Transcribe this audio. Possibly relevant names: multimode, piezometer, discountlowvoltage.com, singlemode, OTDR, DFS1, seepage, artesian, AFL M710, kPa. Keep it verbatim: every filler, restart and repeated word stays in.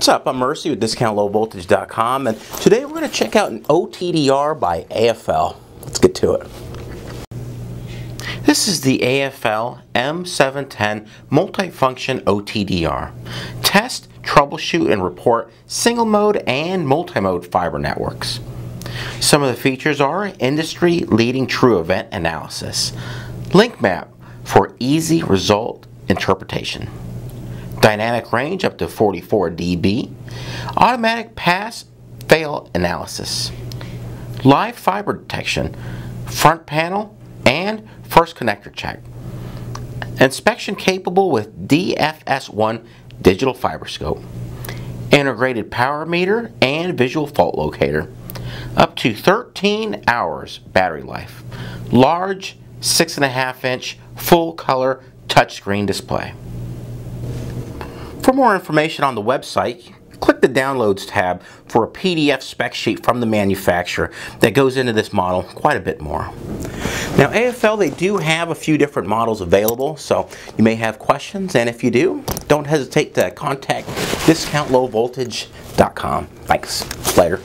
What's up? I'm Mercy with discount low voltage dot com, and today we're going to check out an O T D R by A F L. Let's get to it. This is the A F L M seven ten multifunction O T D R. Test, troubleshoot, and report single mode and multi-mode fiber networks. Some of the features are industry leading true event analysis, link map for easy result interpretation, dynamic range up to forty-four D B, automatic pass fail analysis, live fiber detection, front panel and first connector check, inspection capable with D F S one digital fiber scope, integrated power meter and visual fault locator, up to thirteen hours battery life, large six and a half inch full color touchscreen display. For more information on the website, click the Downloads tab for a P D F spec sheet from the manufacturer that goes into this model quite a bit more. Now, A F L, they do have a few different models available, so you may have questions, and if you do, don't hesitate to contact discount low voltage dot com. Thanks. Later.